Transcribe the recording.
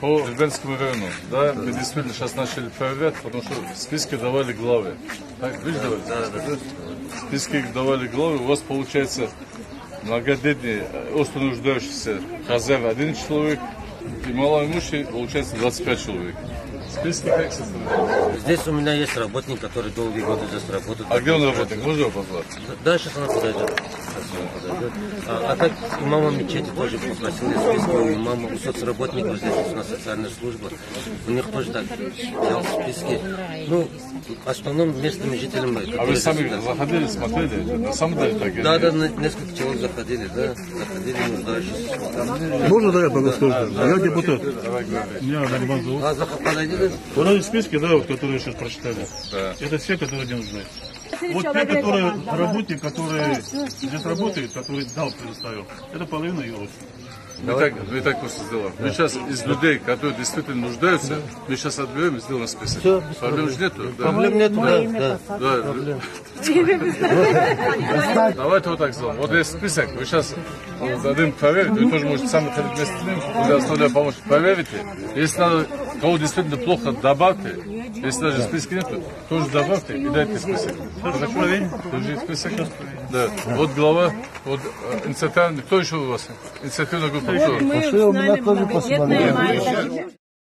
По Дербентскому району, да, мы действительно сейчас начали проверять, потому что в списке давали главы. Так, видишь, давай? В списке давали главы, у вас получается многодетный, остро нуждающийся хозяин 1 человек, и малоимущий получается 25 человек. Списки как составляют? Здесь у меня есть работник, который долгие годы здесь работает. А где он работник? Можно его позвать? Да, сейчас она подойдет. А так имама мечети тоже попросили списки, у имама, у соцработников здесь у нас социальная служба, у них тоже так взял списки. Ну, в основном местными жителям... А вы сами заходили, смотрели? На самом деле так? Да, несколько человек заходили, да, нуждающиеся. Можно, да, я богослужбу? Я депутат. Меня Нариман зовут. Вот эти списки, да, вот, которые сейчас прочитали, это все, которые не нужны. Вот те, которые работник, который здесь работает, который дал, предоставил, это половина его. Мы так просто сделаем. Мы сейчас из людей, которые действительно нуждаются, мы сейчас отберем и сделаем список. Проблем же нету. Проблем нету, да. Давайте вот так сделаем. Вот есть список, мы сейчас дадим проверить, вы тоже можете сами ходить вместе с ним, я оставляю помочь. Проверите. Если надо, кого действительно плохо, добавьте. Если даже списка нету, тоже добавьте и дайте список. Тоже список. Да. Вот глава, вот инициативная. Кто еще у вас? Инициативная группа. Пошли, у меня тоже посмотрели.